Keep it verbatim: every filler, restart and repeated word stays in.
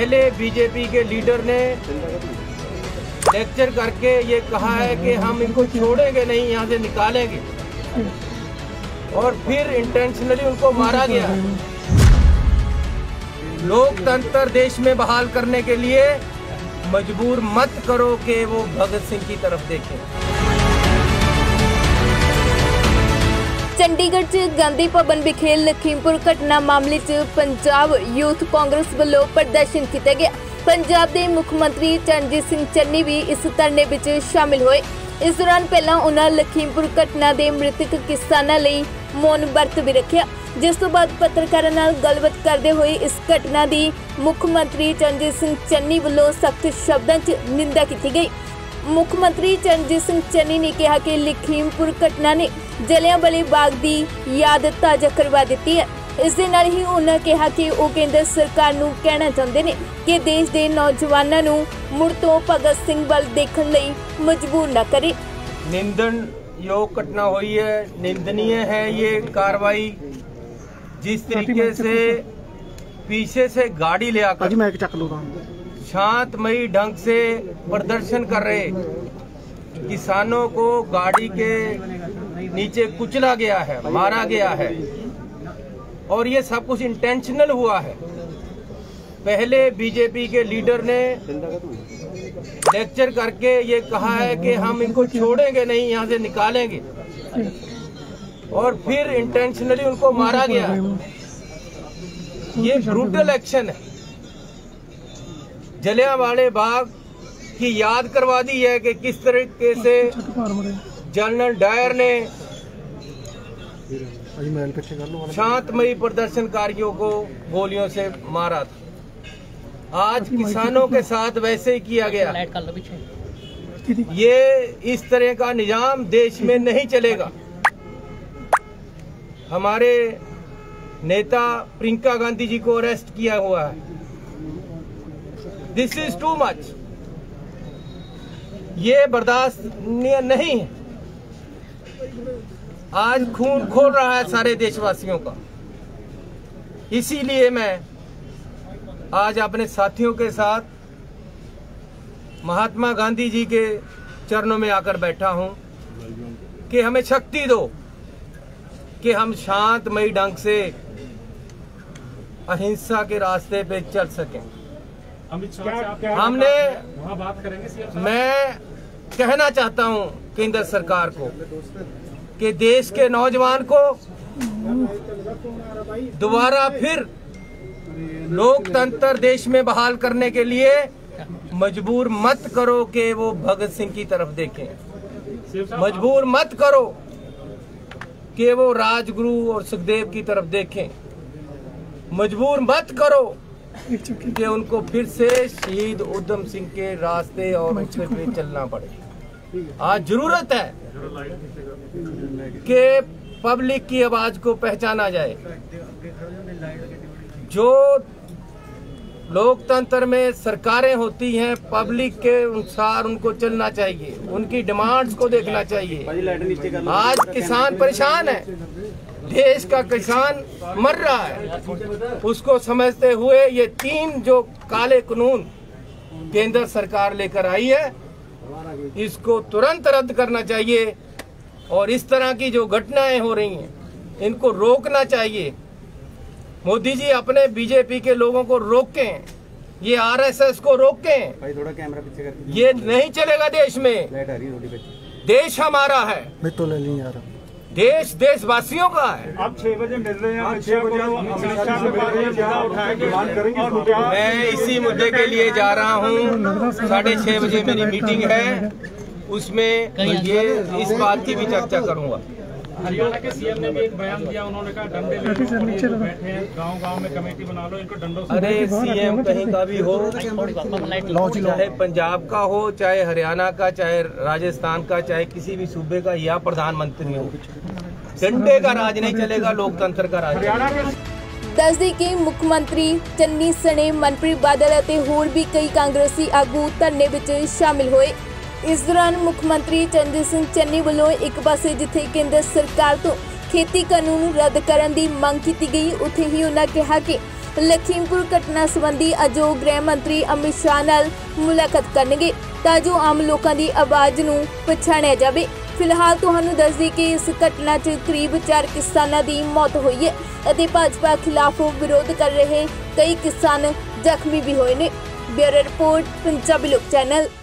पहले बीजेपी के लीडर ने लेक्चर करके ये कहा है कि हम इनको छोड़ेंगे नहीं, यहाँ से निकालेंगे, और फिर इंटेंशनली उनको मारा गया। लोकतंत्र देश में बहाल करने के लिए मजबूर मत करो कि वो भगत सिंह की तरफ देखें। चंडीगढ़ च गांधी भवन विखे लखीमपुर घटना मामले च पंजाब यूथ कांग्रेस वालों प्रदर्शन किया गया। पंजाब के मुख्यमंत्री चरणजीत सिंह चन्नी भी इस धरने विच शामिल हुए। इस दौरान पहला उन्होंने लखीमपुर घटना के मृतक किसानों लिए मौन वर्त भी रखा, जिस तो बाद पत्रकारों नाल गलबात करते हुए इस घटना की मुख्यमंत्री चरणजीत सिंह चन्नी वालों सख्त शब्दों च निंदा की गई। मुख्यमंत्री चरणजीत सिंह चन्नी ने कहा कि लखीमपुर घटना ने जलियांवाला बाग की याद ताज़ा करवा दी है। इस दे नाल ही उन्होंने कहा कि वो केंद्र सरकार नूं कहना चाहते हैं कि देश के नौजवानों नूं मुड़ तो भगत सिंह वल देखण लई मजबूर न करे। निंदन योग घटना हुई है, निंदनीय है ये कार्रवाई। जिस तरीके से पीछे से गाड़ी ले आकर शांतमयी ढंग से प्रदर्शन कर रहे किसानों को गाड़ी के नीचे कुचला गया है, मारा गया है, और ये सब कुछ इंटेंशनल हुआ है। पहले बीजेपी के लीडर ने लेक्चर करके ये कहा है कि हम इनको छोड़ेंगे नहीं, यहाँ से निकालेंगे, और फिर इंटेंशनली उनको मारा गया। ये ब्रूटल एक्शन है। जलियांवाला बाग की याद करवा दी है कि किस तरीके से जनरल डायर ने शांतमयी प्रदर्शनकारियों को गोलियों से मारा था। आज किसानों के साथ वैसे ही किया गया। ये इस तरह का निजाम देश में नहीं चलेगा। हमारे नेता प्रियंका गांधी जी को अरेस्ट किया हुआ है। This is too much. ये बर्दाश्त नहीं है। आज खून खोल रहा है सारे देशवासियों का। इसीलिए मैं आज अपने साथियों के साथ महात्मा गांधी जी के चरणों में आकर बैठा हूं कि हमें शक्ति दो कि हम शांतमयी ढंग से अहिंसा के रास्ते पे चल सकें। अमित शाह हमने वहां बात करेंगे। मैं कहना चाहता हूं केंद्र सरकार को कि देश के नौजवान को दोबारा फिर लोकतंत्र देश में बहाल करने के लिए मजबूर मत करो कि वो भगत सिंह की तरफ देखें, मजबूर मत करो कि वो राजगुरु और सुखदेव की तरफ देखें, मजबूर मत करो कि उनको फिर से शहीद उधम सिंह के रास्ते और उसके पे चलना पड़े। आज जरूरत है कि पब्लिक की आवाज को पहचाना जाए। जो लोकतंत्र में सरकारें होती हैं, पब्लिक के अनुसार उनको चलना चाहिए, उनकी डिमांड्स को देखना चाहिए। आज किसान परेशान है, देश का किसान मर रहा है, उसको समझते हुए ये तीन जो काले कानून केंद्र सरकार लेकर आई है, इसको तुरंत रद्द करना चाहिए। और इस तरह की जो घटनाएं हो रही हैं इनको रोकना चाहिए। मोदी जी अपने बीजेपी के लोगों को रोकें, ये आरएसएस को रोकें। भाई थोड़ा कैमरा पीछे करके। ये नहीं चलेगा देश में। देश हमारा है, देश देशवासियों का है। अब छह बजे मिल रहे हैं। मैं इसी मुद्दे के लिए जा रहा हूँ। साढ़े छह बजे मेरी मीटिंग है, उसमें ये इस बात की भी चर्चा करूँगा। हरियाणा के सीएम ने भी एक बयान दिया, उन्होंने कहा डंडे लेके बैठे हैं, गांव-गांव में कमेटी बना लो, इनको डंडों से। अरे सीएम कहीं का भी हो, चाहे पंजाब का हो, चाहे हरियाणा का, चाहे राजस्थान का, चाहे किसी भी सूबे का या प्रधानमंत्री हो, डंडे का राज नहीं चलेगा, लोकतंत्र का राज। दस दिन के मुख्यमंत्री चन्नी सने मनप्रीत बादल और होर भी कई कांग्रेसी आगू धरने में शामिल हुए। इस दौरान मुख्यमंत्री चरणजीत सिंह चन्नी वालों एक पासे जिथे केंद्र सरकार तो खेती कानून रद्द करने की मांग की गई, उत्थे ही उन्होंने कहा कि लखीमपुर घटना संबंधी अज गृह मंत्री अमित शाह नाल मुलाकात करेंगे ताजो आम लोगों की आवाज़ नूं पछाणिया जाए। फिलहाल तुहानूं दस दी कि इस घटना च करीब चार किसानों की मौत हुई है और भाजपा खिलाफ विरोध कर रहे कई किसान जख्मी भी हुए हैं। ब्यूरो रिपोर्ट पंजाबी लोक चैनल।